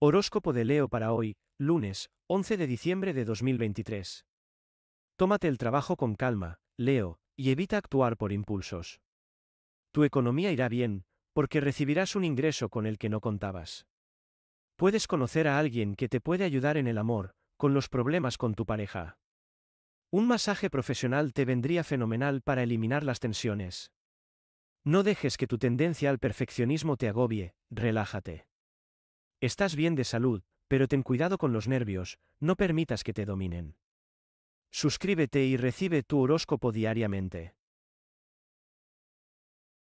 Horóscopo de Leo para hoy, lunes, 11 de diciembre de 2023. Tómate el trabajo con calma, Leo, y evita actuar por impulsos. Tu economía irá bien, porque recibirás un ingreso con el que no contabas. Puedes conocer a alguien que te puede ayudar en el amor, con los problemas con tu pareja. Un masaje profesional te vendría fenomenal para eliminar las tensiones. No dejes que tu tendencia al perfeccionismo te agobie, relájate. Estás bien de salud, pero ten cuidado con los nervios, no permitas que te dominen. Suscríbete y recibe tu horóscopo diariamente.